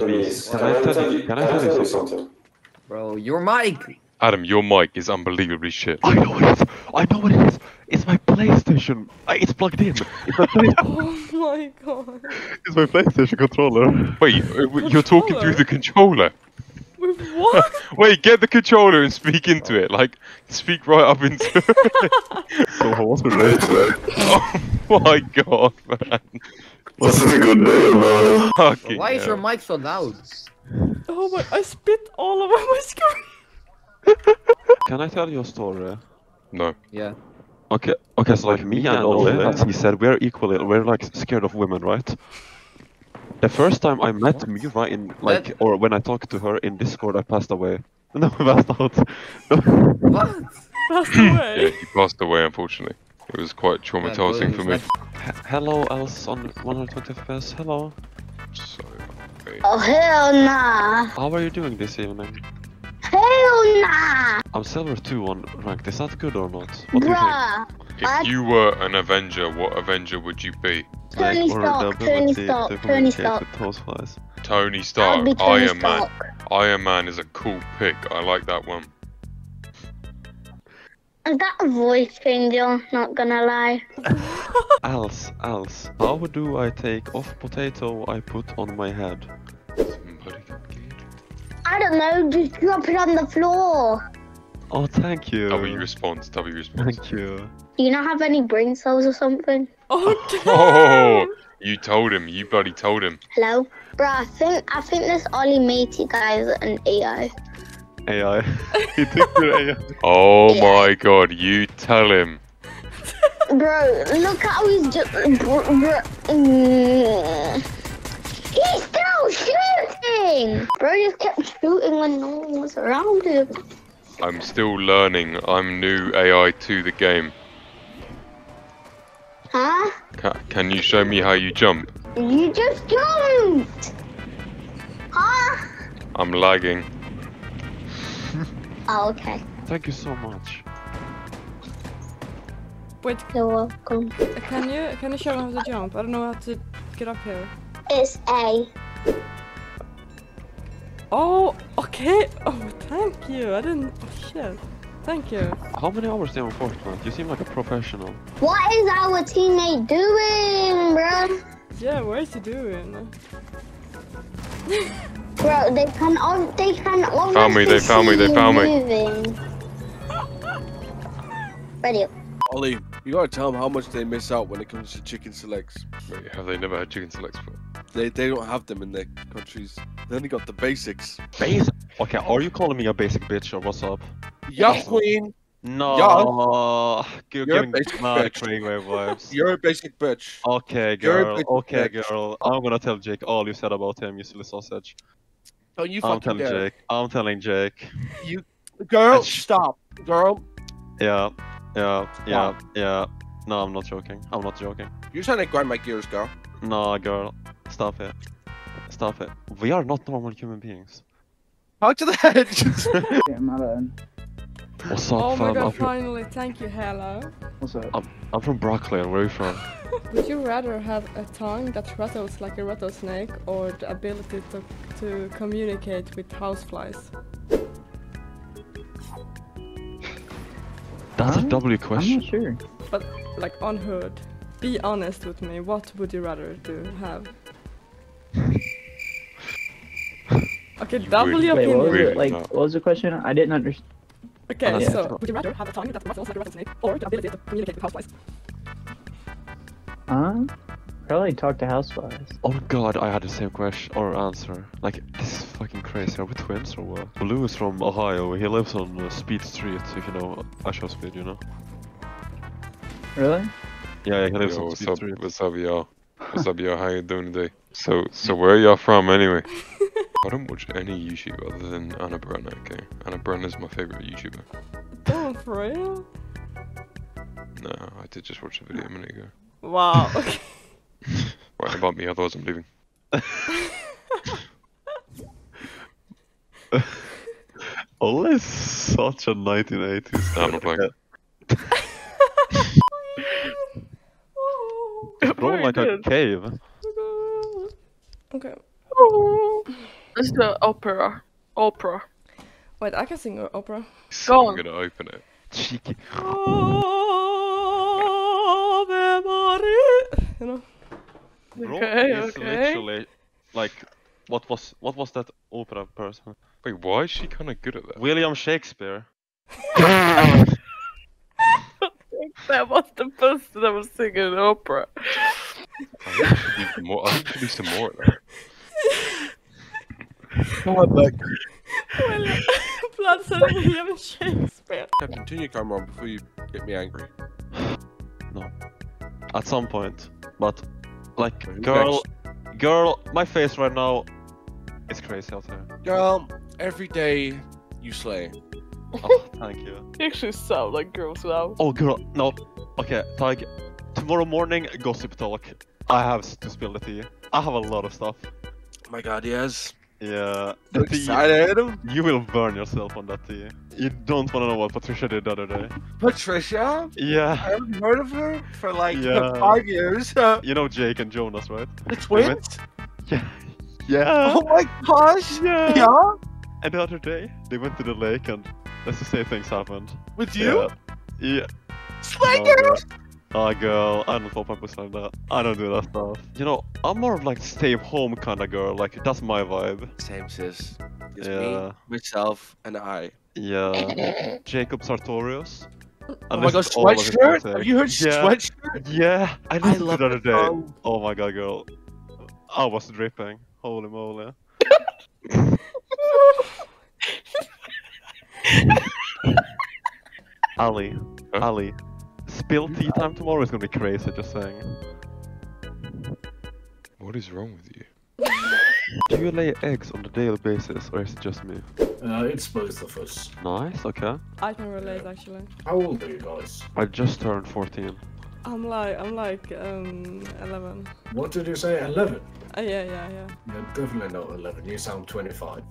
Please, can I tell you something? Bro, your mic! Adam, your mic is unbelievably shit. I know what it is! I know what it is! It's my PlayStation! It's plugged in! It's my PlayStation. Oh my god! It's my PlayStation controller. Wait, you're talking through the controller? With what? Wait, get the controller and speak into it. Like, speak right up into it. So what's the name today? Oh my god, man. What's a good name, man? Fucking Why is your mic so loud? Oh my, I spit all over my screen. Can I tell you a story? No. Yeah. Okay, so like me and Ole, as he said, we're like scared of women, right? The first time I met Myra in like, or when I talked to her in Discord, I passed away. No, I passed out. What? Passed away? Yeah, he passed away, unfortunately. It was quite traumatizing for me. Hello, Alice on 120 FPS, hello. So, okay. Oh, hell nah! How are you doing this evening? Hell nah! I'm Silver 2 on ranked, is that good or not? What do you think? If you were an Avenger, what Avenger would you be? Tony Stark, Iron Man. Iron Man is a cool pick, I like that one. Is that a voice thing, John? Not gonna lie. Else, how do I take off potato I put on my head? Somebody can get it. I don't know, just drop it on the floor. Oh, thank you. W response. Thank you. Do you not have any brain cells or something? Okay. Oh, you told him. You bloody told him. Hello? Bro, I think this Ollie Matey guy is an AI. AI? You think you're AI? Oh yeah. My god, you tell him. Bro, look how he's just... He's still shooting! Bro just kept shooting when no one was around him. I'm still learning. I'm new AI to the game. Huh? Can you show me how you jump? You just jumped! Huh? I'm lagging. Oh, okay. Thank you so much. Wait. You're welcome. Can you show me how to jump? I don't know how to get up here. It's A. Oh, okay. Oh, thank you. I didn't... Oh, shit. Thank you. How many hours do you have on Fortnite? You seem like a professional. What is our teammate doing, bro? Yeah, what is he doing? Bro, they can Found me. Ready up. Ollie, you gotta tell them how much they miss out when it comes to chicken selects. Wait, have they never had chicken selects before? They don't have them in their countries. They only got the basics. Basic? Okay, are you calling me a basic bitch or what's up? Yeah, queen. No. Yeah. You're a basic bitch. You're a basic bitch. Okay, girl. Okay, girl. I'm gonna tell Jake all you said about him, you silly sausage. Oh, you fucking dare. I'm telling Jake. You, girl, stop, girl. Yeah. No, I'm not joking. You're trying to grind my gears, girl. No, girl. Stop it. We are not normal human beings. Out to the head. Yeah, my bad. What's up, fam? Oh my god, finally, thank you, hello. What's up? I'm from Brooklyn, where are you from? Would you rather have a tongue that rattles like a rattlesnake or the ability to communicate with houseflies? That's a W question. I'm not sure. But, like, on hood. Be honest with me, what would you rather have? Okay, W. Wait, what was the question? I didn't understand. Okay, so, would you rather have a tongue that rattles like a rattlesnake or the ability to communicate with houseflies? Probably talk to houseflies. Oh god, I had the same question or answer. Like, this is fucking crazy. Are we twins or what? Blue is from Ohio. He lives on Speed Street, if you know Ashore Speed, you know? Really? Yeah, he lives on Speed Street. What's up, y'all? What's up, y'all? How you doing today? So where y'all from, anyway? I don't watch any YouTube other than Anna Brenner, okay? Anna Brenner's my favourite YouTuber. Oh, for real? No, I did just watch the video a minute ago. Wow, okay. Right, about me, otherwise I'm leaving. Ole is such a 1980s. No, I'm not playing. It's like a cave. Okay. Oh. Let's do opera. Opera. Wait, I can sing opera. So I'm gonna open it. Cheeky. You know. Okay, is literally like what was that opera person? Wait, why is she kind of good at that? William Shakespeare. I think that was the person that was singing opera. I should do some more of that. Well, blood said William Shakespeare. Continue, Cameron, before you get me angry. No. At some point, but like, girl, my face right now is crazy out there. Girl, every day you slay. Oh, thank you. You actually sound like girls now. Oh, girl, no. Okay, like, tomorrow morning, gossip talk. I have to spill the tea. I have a lot of stuff. Oh my god, yes. Yeah. I'm excited. You will burn yourself on that tea. You don't want to know what Patricia did the other day. Patricia? Yeah. I haven't heard of her for like 5 years. You know Jake and Jonas, right? The twins? Yeah. Yeah. Oh my gosh. Yeah. Yeah. And the other day, they went to the lake and let's just say things happened. With you? Yeah. Slayer! Oh girl, I don't pop up with that. I don't do that stuff. You know, I'm more of like stay home kind of girl. Like that's my vibe. Same sis. It's me, myself, and I. Yeah. Jacob Sartorius. Oh my god, sweatshirt? Have you heard sweatshirt? Yeah. I listened to the other day. Oh my god, girl. I was dripping. Holy moly. Ali. Huh? Ali. Spill tea time tomorrow is gonna be crazy, just saying. What is wrong with you? Do you lay eggs on a daily basis, or is it just me? It's both of us. Nice, okay. I can relate, actually. How old are you guys? I just turned 14. I'm like 11. What did you say, 11? Yeah. You're definitely not 11, you sound 25.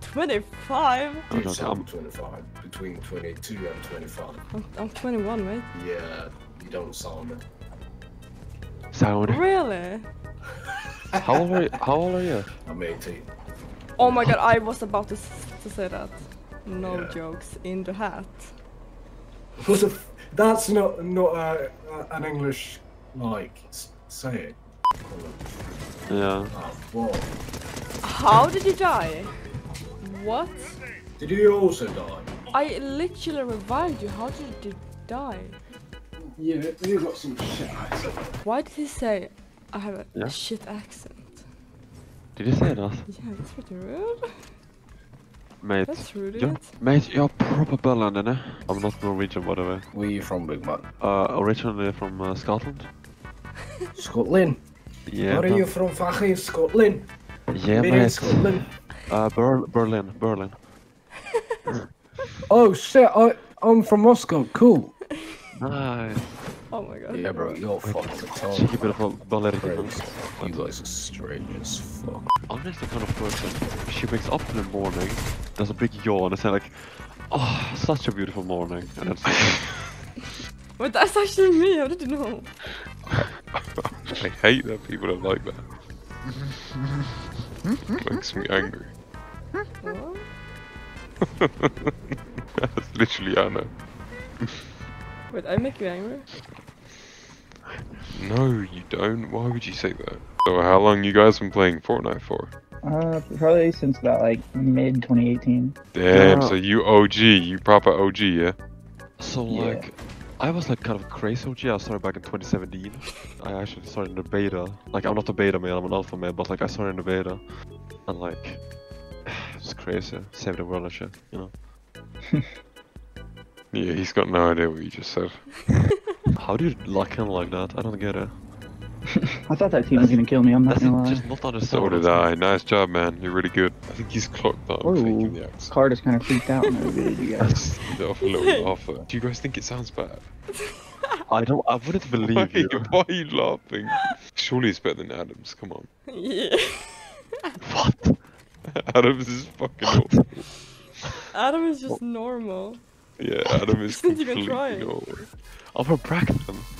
25? You sound 25. Between 22 and 25. I'm 21, mate. Yeah, you don't sound it. Sound it? Really? How old are you? I'm 18. Oh my god, I was about to say that. No jokes in the hat. What the f- That's not an English, like, saying. Yeah. Oh, whoa. How did you die? What? Did you also die? I literally revived you. How did you die? Yeah, you got some shit accent. Why did he say I have a shit accent? Did you say that? Yeah, that's pretty rude. Mate, that's rude, mate, you're proper Berlin, innit? I'm not Norwegian, by the way. Where are you from, big man? Originally from Scotland. Scotland? Yeah. Where are you from, fucking Scotland? Yeah, mate. In Scotland. Berlin. Oh shit, I'm from Moscow, cool. Nice. Oh my god. Yeah bro, you're fucking retarded. Cheeky bit of a baller. You guys are strange as fuck. I'm just the kind of person, she wakes up in the morning, does a big yawn and say like, oh, such a beautiful morning. And then But that's actually me, how did you know? I hate that people don't like that. Makes me angry. What? That's literally Anna. Wait, I make you angry? No, you don't. Why would you say that? So how long you guys been playing Fortnite for? Probably since about like mid-2018. Damn, so you OG, you proper OG, yeah? So like, I was like kind of crazy OG. I started back in 2017. I actually started in the beta. Like, I'm not a beta male, I'm an alpha male, but like I started in the beta. And like, it's crazy. Save the world and shit, you know? Yeah, he's got no idea what you just said. How do you lock him like that? I don't get it. I thought that team was gonna kill me, I'm not gonna lie. Just not understood. So did I. Nice job, man. You're really good. I think he's clocked that. Ooh, Card is kind of freaked out. That's off a little offer. Do you guys think it sounds bad? I wouldn't believe you. Why are you laughing? Surely it's better than Adam's, come on. Yeah. What? Adam's is fucking awful. Adam is just normal. Yeah, Adam is completely normal. I'm from Bracton.